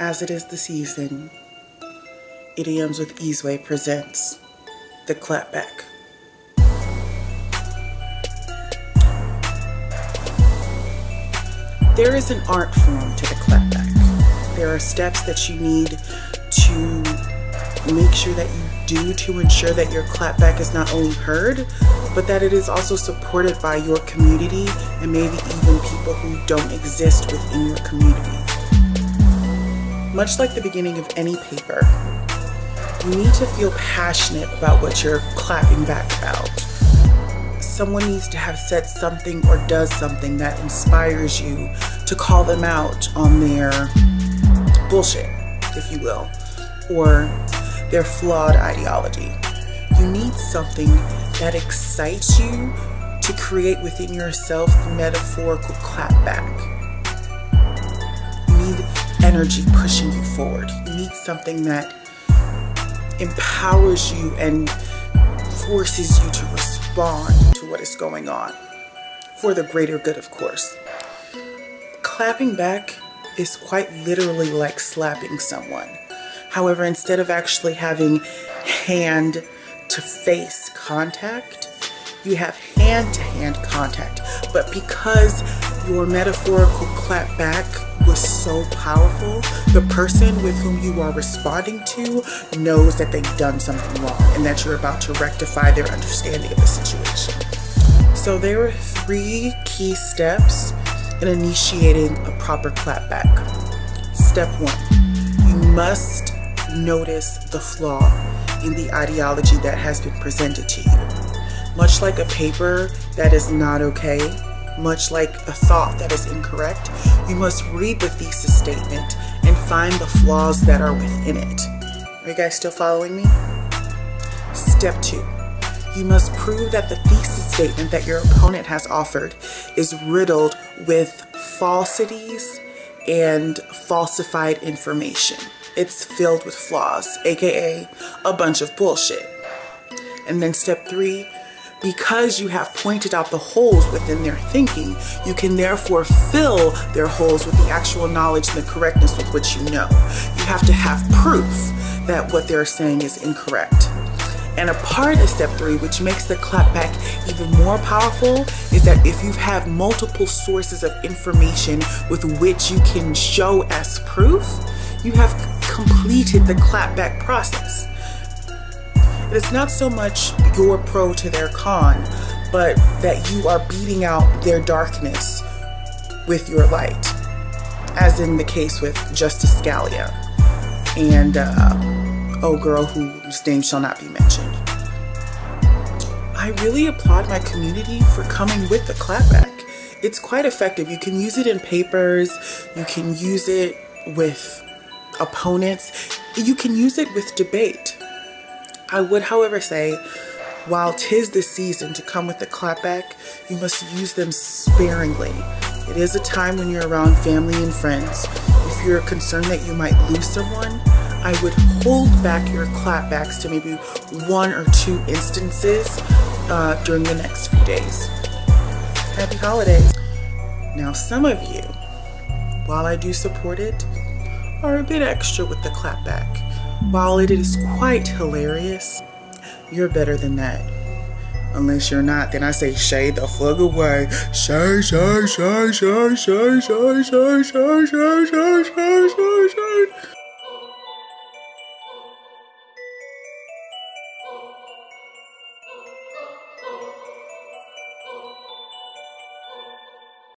As it is the season, Idioms with EaseWay presents The Clapback. There is an art form to the clapback. There are steps that you need to make sure that you do to ensure that your clapback is not only heard, but that it is also supported by your community and maybe even people who don't exist within your community. Much like the beginning of any paper, you need to feel passionate about what you're clapping back about. Someone needs to have said something or does something that inspires you to call them out on their bullshit, if you will, or their flawed ideology. You need something that excites you to create within yourself the metaphorical clapback. Energy pushing you forward. You need something that empowers you and forces you to respond to what is going on for the greater good, of course. Clapping back is quite literally like slapping someone. However, instead of actually having hand to face contact, you have hand to hand contact. But because your metaphorical clap back was so powerful, the person with whom you are responding to knows that they've done something wrong and that you're about to rectify their understanding of the situation. So there are three key steps in initiating a proper clapback. Step one, you must notice the flaw in the ideology that has been presented to you. Much like a paper that is not okay, much like a thought that is incorrect, you must read the thesis statement and find the flaws that are within it. Are you guys still following me? Step two, you must prove that the thesis statement that your opponent has offered is riddled with falsities and falsified information. It's filled with flaws, aka a bunch of bullshit. And then step three, because you have pointed out the holes within their thinking, you can therefore fill their holes with the actual knowledge and the correctness with which you know. You have to have proof that what they're saying is incorrect. And a part of step three, which makes the clapback even more powerful, is that if you have multiple sources of information with which you can show as proof, you have completed the clapback process. It's not so much your pro to their con, but that you are beating out their darkness with your light, as in the case with Justice Scalia and girl whose name shall not be mentioned. I really applaud my community for coming with the clapback. It's quite effective. You can use it in papers, you can use it with opponents, you can use it with debate. I would, however, say, while 'tis the season to come with the clapback, you must use them sparingly. It is a time when you're around family and friends. If you're concerned that you might lose someone, I would hold back your clapbacks to maybe one or two instances during the next few days. Happy holidays. Now, some of you, while I do support it, are a bit extra with the clapback. While it is quite hilarious, you're better than that. Unless you're not, then I say shade the fuck away. Shade.